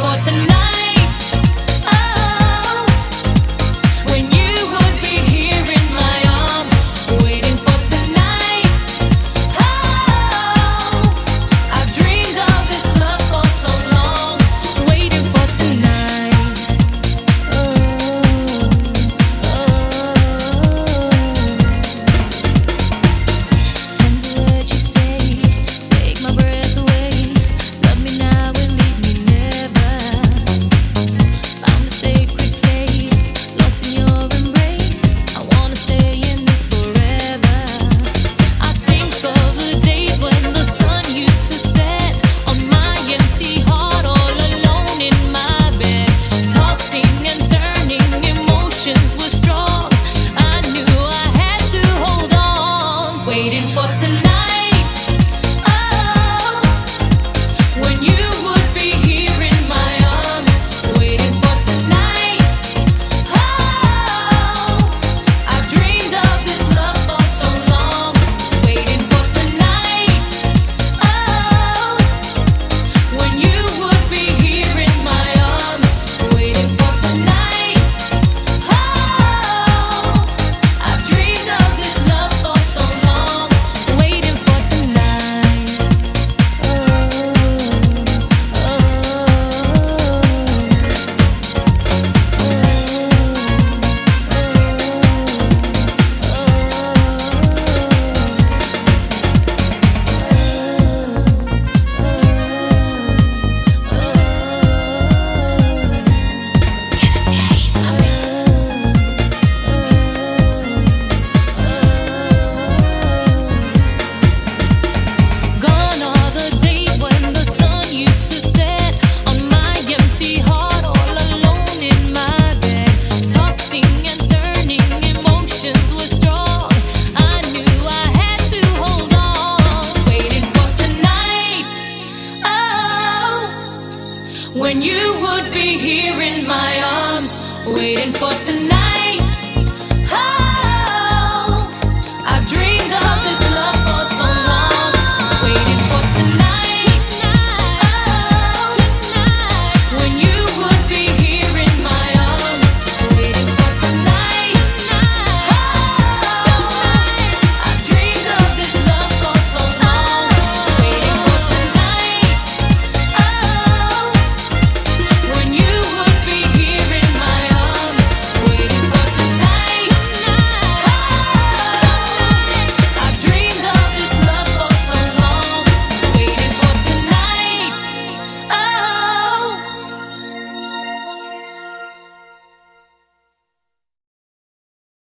for tonight. When you would be here in my arms, waiting for tonight.